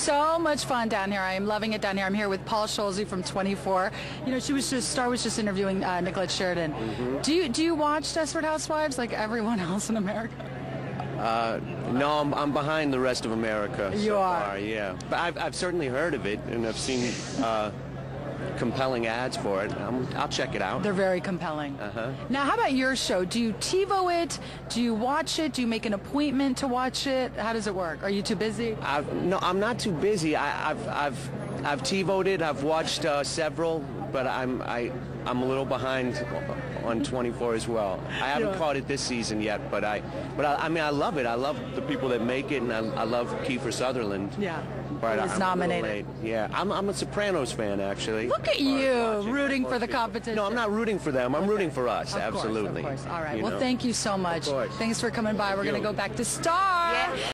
so much fun down here. I am loving it down here. I'm here with Paul Schulze from 24. You know, Star was just interviewing Nicolette Sheridan. Mm-hmm. Do you watch Desperate Housewives like everyone else in America? No, I'm behind the rest of America. You are? Far, yeah. But I've certainly heard of it, and I've seen compelling ads for it. I'll check it out. They're very compelling. Uh-huh. Now, how about your show? Do you TiVo it? Do you watch it? Do you make an appointment to watch it? How does it work? Are you too busy? No, I'm not too busy. I've TiVo'd it. I've watched several, but I'm a little behind on 24 as well. I haven't caught it this season yet, but I mean, I love it. I love the people that make it, and I love Kiefer Sutherland. Yeah, but he's nominated. Yeah, I'm a Sopranos fan, actually. Look at you rooting for the competition. No, I'm not rooting for them. I'm rooting for us. Absolutely. Of course. All right. Well, thank you so much. Thanks for coming by. We're going to go back to Star. Yeah.